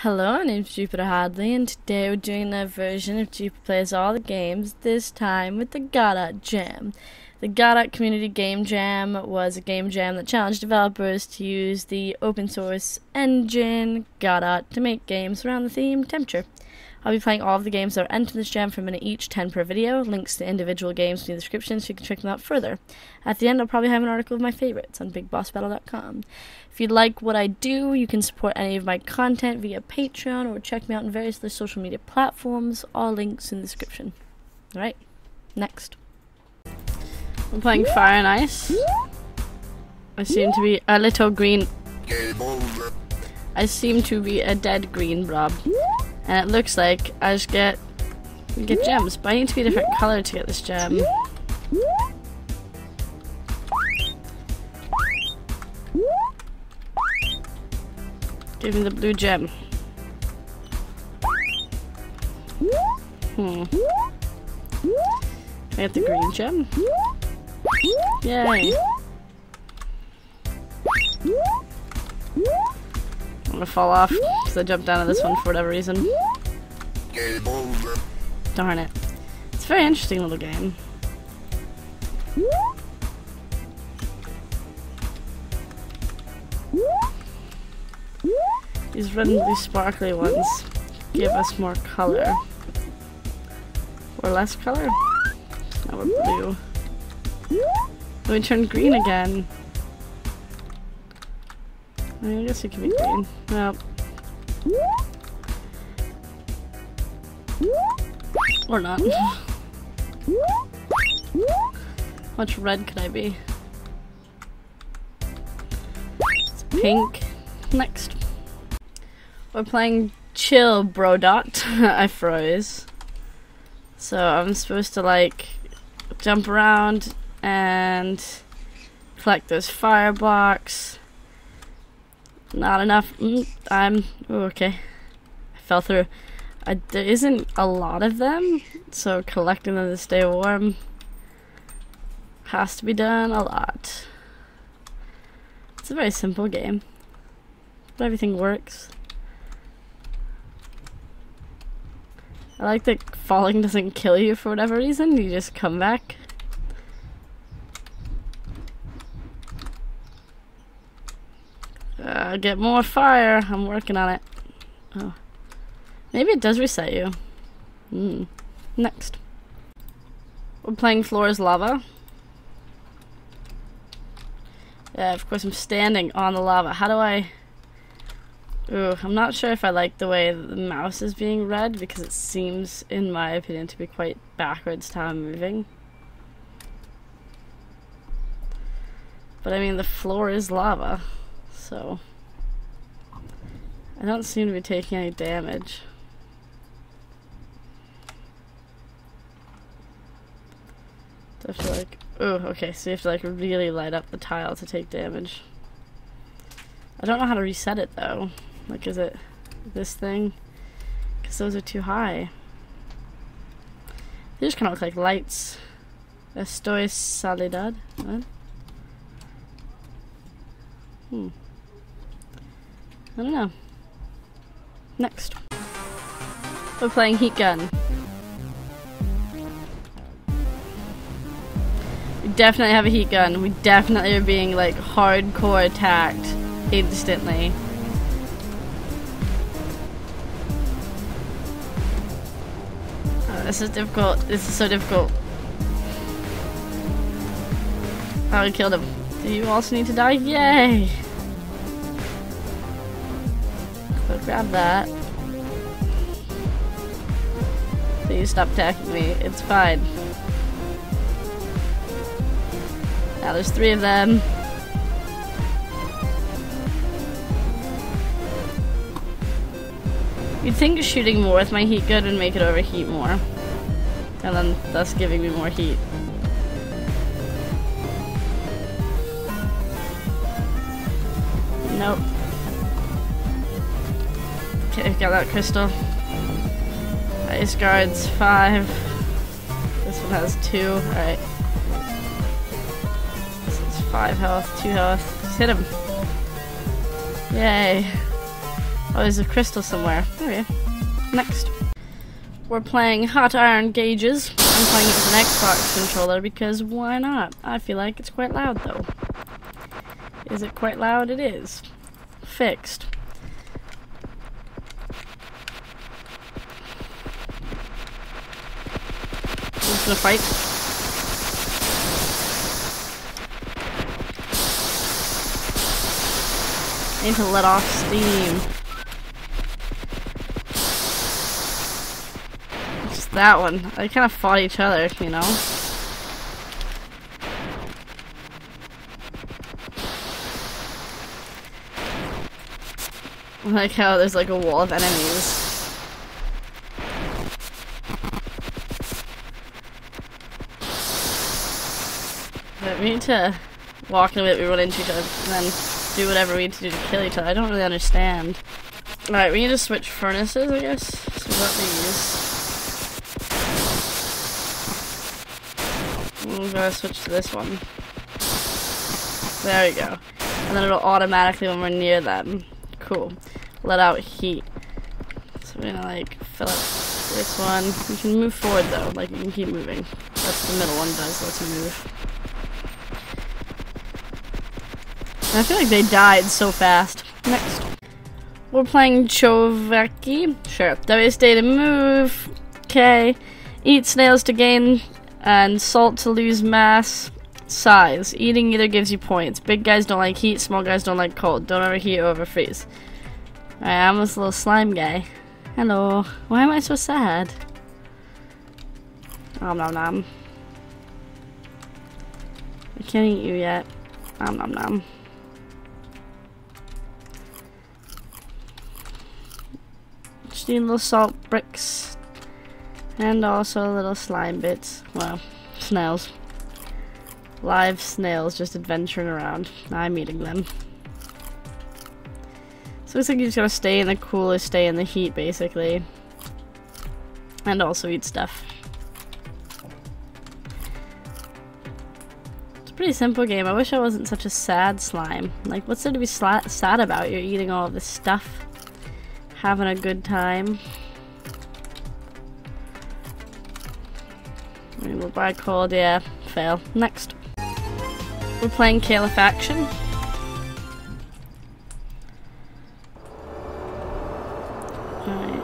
Hello, my name's Jupiter Hadley, and today we're doing another version of Jupiter Plays All the Games, this time with the Godot Jam. The Godot Community Game Jam was a game jam that challenged developers to use the open source engine Godot to make games around the theme temperature. I'll be playing all of the games that are entered in this jam for a minute each, 10 per video. Links to individual games in the description so you can check them out further. At the end, I'll probably have an article of my favorites on BigBossBattle.com. If you like what I do, you can support any of my content via Patreon or check me out on various other social media platforms. All links in the description. Alright, next. I'm playing Fire and Ice. I seem to be a little green. I seem to be a dead green blob. And it looks like I just get gems, but I need to be a different color to get this gem. Give me the blue gem. I get the green gem. Yay! I'm gonna fall off because I jumped down to this one for whatever reason. Darn it. It's a very interesting little game. These red and blue sparkly ones give us more color. Or less color? Now we're blue. Then we turn green again. I guess it could be green. Nope. Or not. How much red could I be? It's pink. Next. We're playing Chill Bro-dot. I froze. So I'm supposed to like jump around and collect those fireblocks. Not enough. Okay. I fell through. There isn't a lot of them, so collecting them to stay warm has to be done a lot. It's a very simple game, but everything works. I like that falling doesn't kill you for whatever reason. You just come back. Get more fire. I'm working on it. Oh. Maybe it does reset you. Next. We're playing Floor is Lava. Yeah, of course I'm standing on the lava. How do I... Ooh, I'm not sure if I like the way the mouse is being read because it seems, in my opinion, to be quite backwards to how I'm moving. But I mean, the floor is lava. So, I don't seem to be taking any damage. So I have to like, oh, okay, so you have to like really light up the tile to take damage. I don't know how to reset it though. Like, is it this thing? Because those are too high. They just kind of look like lights. Estoy solidad. What? I don't know. Next. We're playing Heat Gun. We definitely have a heat gun. We definitely are being like hardcore attacked instantly. Oh, this is difficult. This is so difficult. Oh, we killed him. Do you also need to die? Yay! So grab that. Please stop attacking me. It's fine. Now there's three of them. You'd think shooting more with my heat gun would make it overheat more. And then thus giving me more heat. Nope. Okay, got that crystal. Ice guards, 5. This one has 2. Alright. This is 5 health, 2 health. Just hit him. Yay. Oh, there's a crystal somewhere. Okay. Next. We're playing Hot Iron Gauges. I'm playing it with an Xbox controller because why not? I feel like it's quite loud though. Is it quite loud? It is. Fixed. I'm just gonna fight. I need to let off steam. Just that one. They kind of fought each other, you know? I like how there's like a wall of enemies. But we need to walk in a bit, we run into each other, and then do whatever we need to do to kill each other. I don't really understand. Alright, we need to switch furnaces, I guess. So what we use. I'm gonna switch to this one. There we go. And then it'll automatically, when we're near them, cool, let out heat. So we're gonna like fill up this one. You can move forward though, like you can keep moving. That's the middle one does, lets you move. I feel like they died so fast. Next. We're playing Choveche. Sure. W stay to move. K. Eat snails to gain and salt to lose mass. Size. Eating either gives you points. Big guys don't like heat, small guys don't like cold. Don't overheat or overfreeze. Alright, I'm this little slime guy. Hello. Why am I so sad? Nom nom nom. I can't eat you yet. Nom nom nom. Need little salt bricks and also little slime bits. Well, snails. Live snails just adventuring around. I'm eating them. So it looks like you just gotta stay in the cooler, stay in the heat basically. And also eat stuff. It's a pretty simple game. I wish I wasn't such a sad slime. Like, what's there to be sad about? You're eating all of this stuff. Having a good time. We'll buy cold, yeah. Fail. Next. We're playing Calefaction. Alright.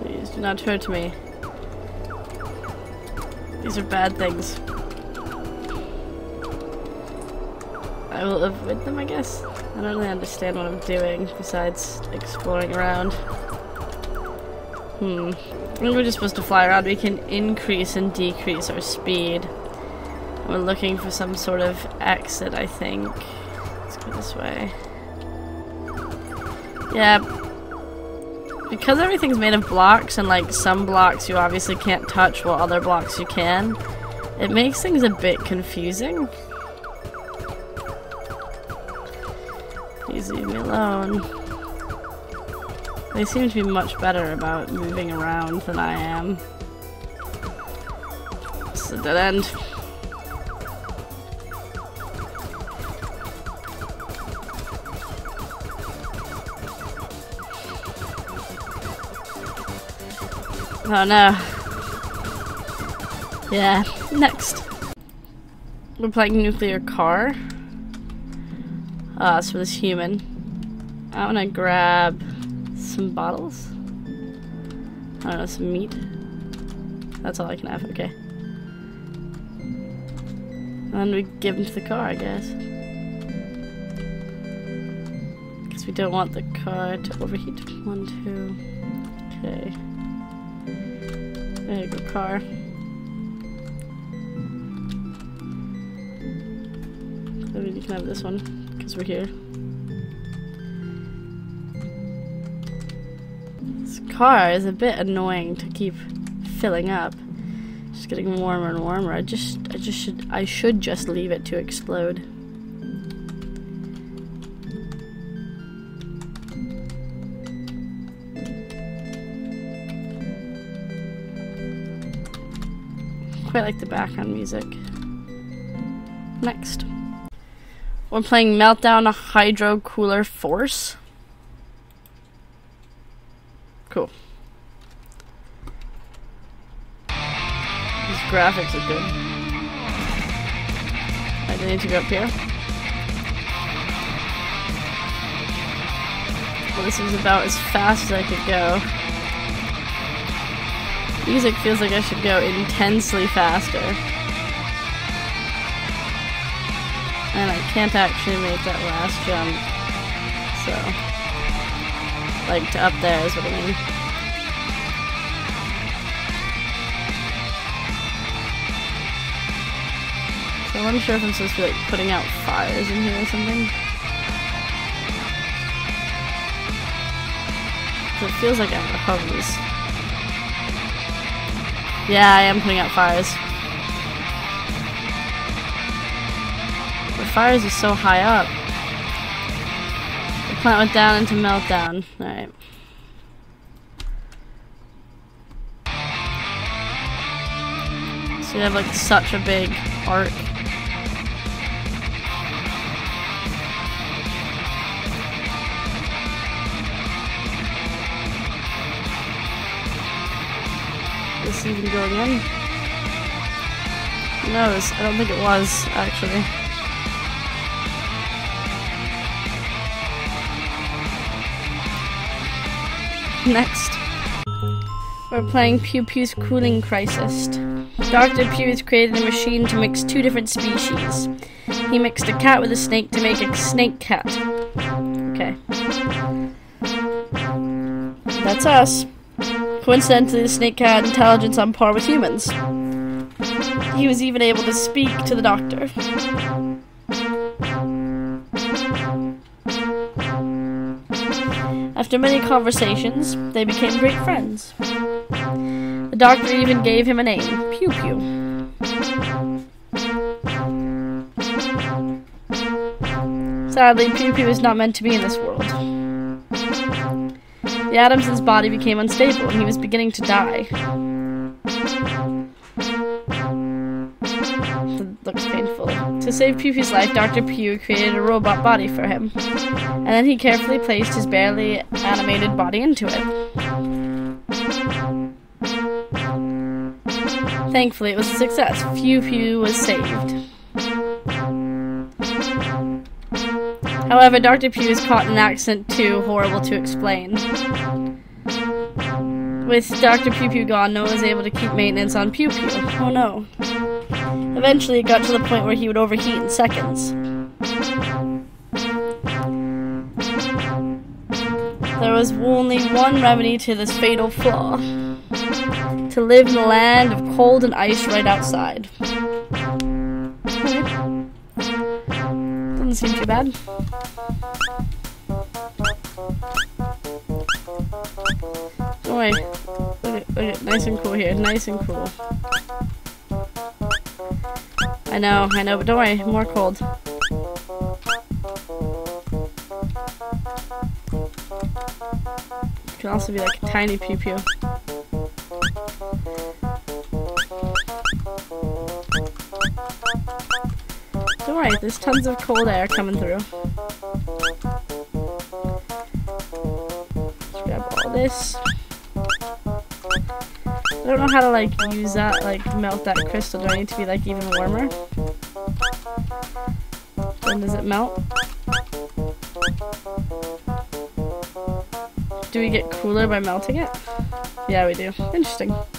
Please do not hurt me. These are bad things. I will avoid them, I guess. I don't really understand what I'm doing, besides exploring around. I think we're just supposed to fly around. We can increase and decrease our speed. We're looking for some sort of exit, I think. Let's go this way. Yeah. Because everything's made of blocks, and like some blocks you obviously can't touch, while other blocks you can, it makes things a bit confusing. Please leave me alone. They seem to be much better about moving around than I am. It's a dead end. Oh no. Yeah, next. We're playing Nuclear Car. So for this human, I want to grab some bottles. I don't know, some meat. That's all I can have, okay. And then we give them to the car, I guess. Because we don't want the car to overheat. 1, 2, okay. There you go, car. I mean, you can have this one. We're here. This car is a bit annoying to keep filling up. It's getting warmer and warmer. I should just leave it to explode. Quite like the background music. Next. We're playing Meltdown Hydro-Cooler Force. Cool. These graphics are good. I need to go up here. Well, this is about as fast as I could go. Music feels like I should go intensely faster. And I can't actually make that last jump, so, like, to up there is what I mean. So I'm not sure if I'm supposed to be, like, putting out fires in here or something. So it feels like I have hose. Yeah, I am putting out fires. Fires are so high up. The plant went down into meltdown. Alright. So you have like such a big arc. This even go again? No, I don't think it was actually. Next, we're playing Pew Pew's Cooling Crisis. Dr. Pew has created a machine to mix two different species. He mixed a cat with a snake to make a snake cat. Okay. That's us. Coincidentally, the snake cat had intelligence on par with humans. He was even able to speak to the doctor. After many conversations, they became great friends. The doctor even gave him a name, Pew Pew. Sadly, Pew Pew is not meant to be in this world. The atoms in his body became unstable, and he was beginning to die. That looks painful. To save Pew Pew's life, Dr. Pew created a robot body for him, and then he carefully placed his barely animated body into it. Thankfully, it was a success. Pew Pew was saved. However, Dr. Pew is caught in an accident too horrible to explain. With Dr. Pew Pew gone, no one was able to keep maintenance on Pew Pew. Oh no. Eventually, it got to the point where he would overheat in seconds. There was only one remedy to this fatal flaw. To live in the land of cold and ice right outside. Doesn't seem too bad. Oh wait. Look at, nice and cool here. Nice and cool. I know, but don't worry, more cold. It can also be like a tiny Pew Pew. Don't worry, there's tons of cold air coming through. Just grab all this. I don't know how to like use that, like melt that crystal. Do I need to be like even warmer? When does it melt? Do we get cooler by melting it? Yeah, we do. Interesting.